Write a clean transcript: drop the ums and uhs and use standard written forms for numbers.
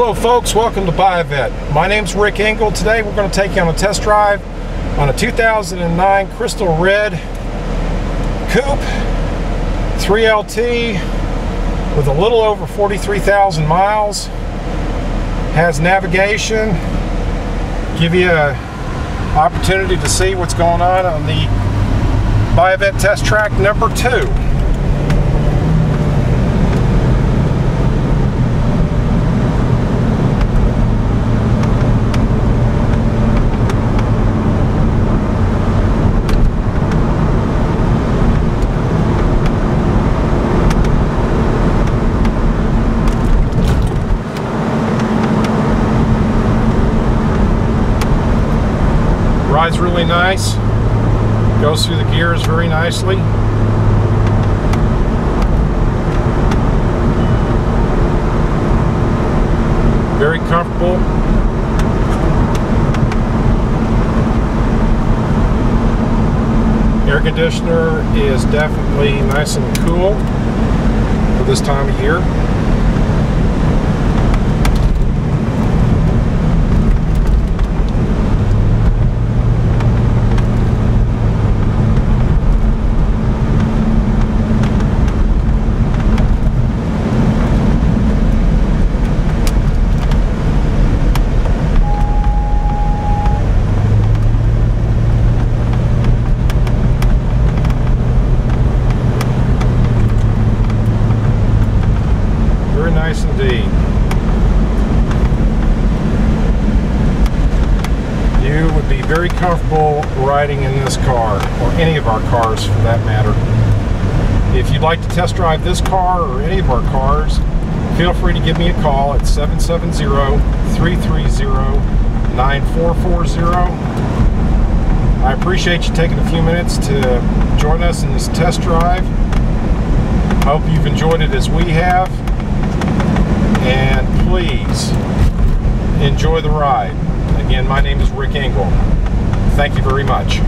Hello folks, welcome to Buyavette. My name's Rick Engel. Today we're going to take you on a test drive on a 2009 Crystal Red Coupe 3LT with a little over 43,000 miles. Has navigation, give you an opportunity to see what's going on the Buyavette test track number 2. Rides really nice, goes through the gears very nicely. Very comfortable. Air conditioner is definitely nice and cool for this time of year. Nice indeed. You would be very comfortable riding in this car, or any of our cars for that matter. If you'd like to test drive this car or any of our cars, feel free to give me a call at 770-330-9440. I appreciate you taking a few minutes to join us in this test drive. I hope you've enjoyed it as we have. And please enjoy the ride. Again, my name is Rick Engel. Thank you very much.